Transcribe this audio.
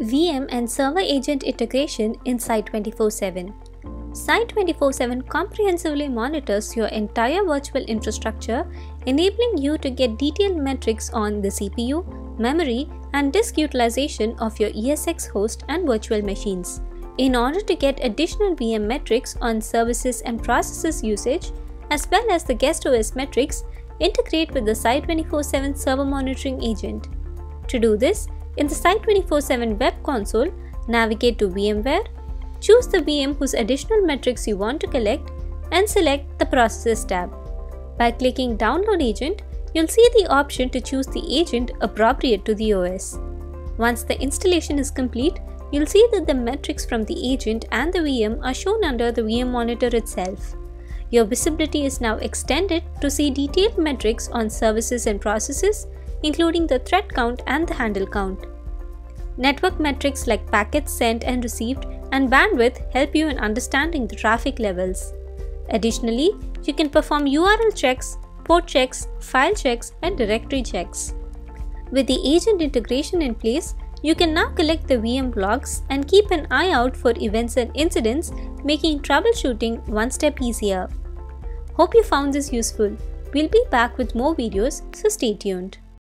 VM and server agent integration in Site24x7. Site24x7 comprehensively monitors your entire virtual infrastructure, enabling you to get detailed metrics on the CPU, memory, and disk utilization of your ESX host and virtual machines. In order to get additional VM metrics on services and processes usage, as well as the guest OS metrics, integrate with the Site24x7 server monitoring agent. To do this, in the Site24x7 web console, navigate to VMware, choose the VM whose additional metrics you want to collect, and select the Processes tab. By clicking Download Agent, you'll see the option to choose the agent appropriate to the OS. Once the installation is complete, you'll see that the metrics from the agent and the VM are shown under the VM monitor itself. Your visibility is now extended to see detailed metrics on services and processes, including the thread count and the handle count. Network metrics like packets sent and received and bandwidth help you in understanding the traffic levels. Additionally, you can perform URL checks, port checks, file checks, and directory checks. With the agent integration in place, you can now collect the VM logs and keep an eye out for events and incidents, making troubleshooting one step easier. Hope you found this useful. We'll be back with more videos, so stay tuned.